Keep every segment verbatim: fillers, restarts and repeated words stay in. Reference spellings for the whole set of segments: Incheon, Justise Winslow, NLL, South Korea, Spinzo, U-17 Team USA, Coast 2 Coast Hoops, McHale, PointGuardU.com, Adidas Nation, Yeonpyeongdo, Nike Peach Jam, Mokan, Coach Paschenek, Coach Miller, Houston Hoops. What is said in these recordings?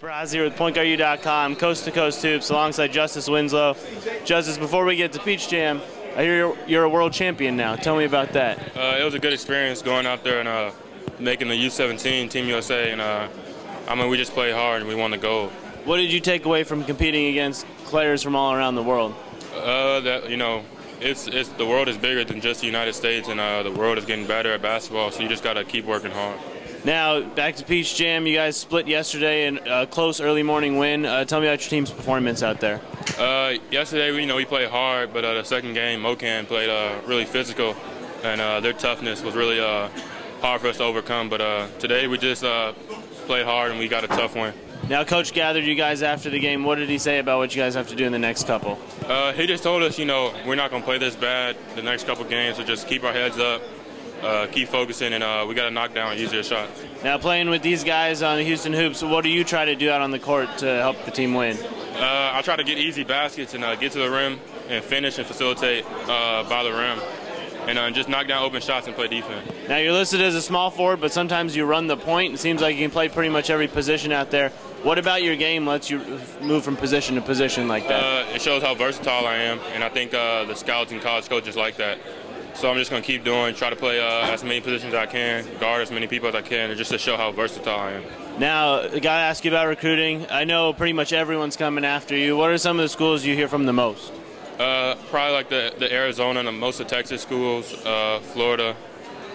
Braz here with Point Guard U dot com, Coast to Coast Hoops, alongside Justise Winslow. Justise, before we get to Peach Jam, I hear you're, you're a world champion now. Tell me about that. Uh, it was a good experience going out there and uh, making the U seventeen Team U S A, and uh, I mean, we just played hard and we won the gold. What did you take away from competing against players from all around the world? Uh, that you know, it's it's the world is bigger than just the United States, and uh, the world is getting better at basketball. So you just gotta keep working hard. Now, back to Peach Jam. You guys split yesterday in a close early morning win. Uh, tell me about your team's performance out there. Uh, yesterday, we, you know, we played hard, but uh, the second game, Mokan played uh, really physical, and uh, their toughness was really uh, hard for us to overcome. But uh, today, we just uh, played hard, and we got a tough win. Now, Coach gathered you guys after the game. What did he say about what you guys have to do in the next couple? Uh, he just told us, you know, we're not going to play this bad the next couple games, so just keep our heads up. Uh, keep focusing, and uh, we got to knock down easier shots. Now, playing with these guys on the Houston Hoops, what do you try to do out on the court to help the team win? Uh, I try to get easy baskets and uh, get to the rim and finish and facilitate uh, by the rim, and uh, just knock down open shots and play defense. Now, you're listed as a small forward, but sometimes you run the point. It seems like you can play pretty much every position out there. What about your game lets you move from position to position like that? Uh, it shows how versatile I am, and I think uh, the scouts and college coaches like that. So I'm just going to keep doing, try to play uh, as many positions as I can, guard as many people as I can, and just to show how versatile I am. Now, I got to ask you about recruiting. I know pretty much everyone's coming after you. What are some of the schools you hear from the most? Uh, probably like the, the Arizona and the most of Texas schools, uh, Florida,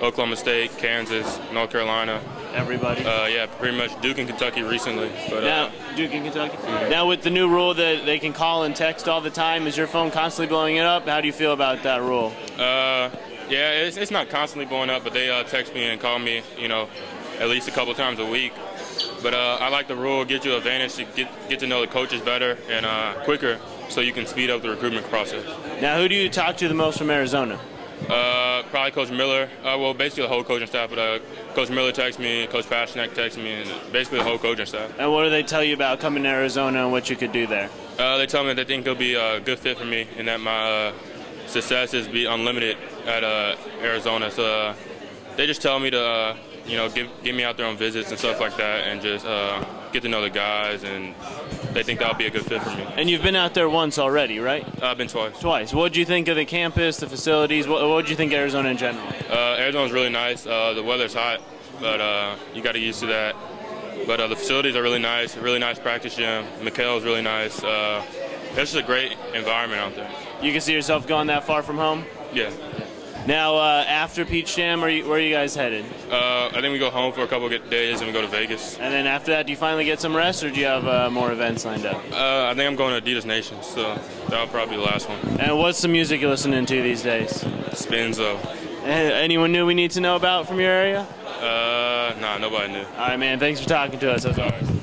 Oklahoma State, Kansas, North Carolina. Everybody? Uh, yeah, pretty much Duke and Kentucky recently. But, now, uh, Duke and Kentucky? Yeah. Now, with the new rule that they can call and text all the time, is your phone constantly blowing it up? How do you feel about that rule? Uh, yeah, it's, it's not constantly blowing up, but they uh, text me and call me, you know, at least a couple times a week. But uh, I like the rule, get you an advantage to get, get to know the coaches better and uh, quicker so you can speed up the recruitment process. Now, who do you talk to the most from Arizona? Uh, probably Coach Miller. Uh, well, basically the whole coaching staff. But uh, Coach Miller texts me, Coach Paschenek texts me, and basically the whole coaching staff. And what do they tell you about coming to Arizona and what you could do there? Uh, they tell me that they think it'll be a good fit for me, and that my uh, success is be unlimited at uh, Arizona. So uh, they just tell me to, uh, you know, give, give me out there on visits and stuff like that, and just uh, get to know the guys, and they think that'll be a good fit for me. And you've been out there once already, right? Uh, I've been twice. Twice. What did you think of the campus, the facilities? What did you think of Arizona in general? Uh, Arizona's really nice. Uh, the weather's hot, but uh, you got to get used to that. But uh, the facilities are really nice. Really nice practice gym. McHale's really nice. Uh, it's just a great environment out there. You can see yourself going that far from home? Yeah. Now, uh, after Peach Jam, where are, you, where are you guys headed? Uh, I think we go home for a couple of days and we go to Vegas. And then after that, do you finally get some rest, or do you have uh, more events lined up? Uh, I think I'm going to Adidas Nation, so that'll probably be the last one. And what's the music you're listening to these days? Spinzo. And anyone new we need to know about from your area? Uh, nah, nobody knew. All right, man, thanks for talking to us. That's all right.